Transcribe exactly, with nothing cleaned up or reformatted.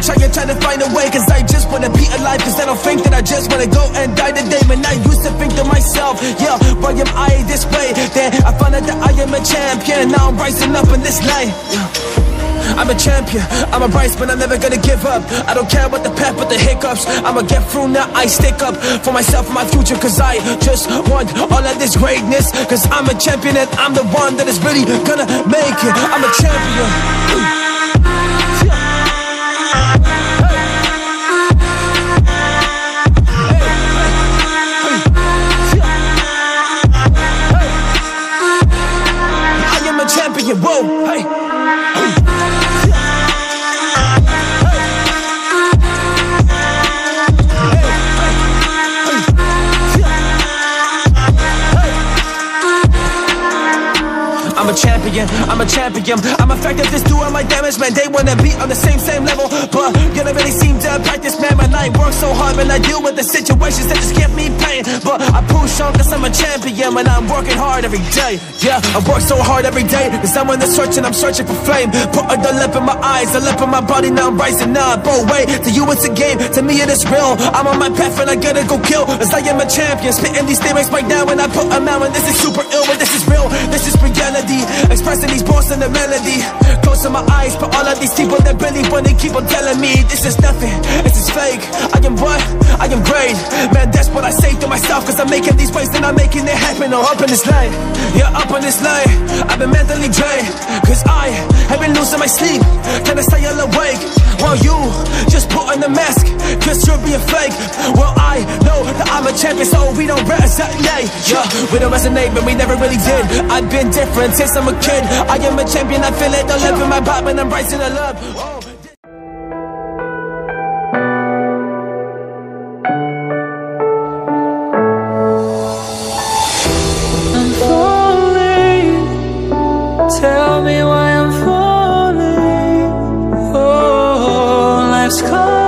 to try and try to find a way, cause I just wanna be alive, cause I don't think that I just wanna go and die today. When I used to think to myself, yeah, why am I this way? Then I found out that I am a champion. Now I'm rising up in this light. I'm a champion, I'm a rise, but I'm never gonna give up. I don't care about the path, but the hiccups. I'ma get through now, I stick up for myself and my future, cause I just want all of this greatness. Cause I'm a champion and I'm the one that is really gonna make it. I'm a champion. I'm a champion, I'm a fact of this, doing my damage, man. They wanna be on the same, same level, but you don't really seem to practice, man. When I work so hard, when I deal with the situations that just give me pain, but I push on cause I'm a champion. When I'm working hard every day, yeah, I work so hard every day, cause I'm on the search and I'm searching for flame. Put a lip in my eyes, a lip in my body, now I'm rising up. Oh wait, to you it's a game, to me it is real. I'm on my path and I gotta go kill, cause I am a champion. Spitting these lyrics right now when I put them out, and this is super ill, but this is real, this is reality. Expressing these balls in the melody, close to my eyes, but all of these people that really wanna keep on telling me this is nothing, this is fake. I am what? I am great, man, that's what I say to myself, cause I'm making these waves and I'm making it happen. I'm up in this lane, yeah, up in this lane. I've been mentally drained, cause I have been losing my sleep, trying to stay all awake, while you just put on the mask, cause you're being fake. Well, I know that I'm a champion, so we don't resonate, yeah, we don't resonate, but we never really did. I've been different since I'm a kid. I am a champion, I feel it, the love in my body, and I'm rising up. Oh. I'm falling, tell me why I'm falling. Oh, life's calling.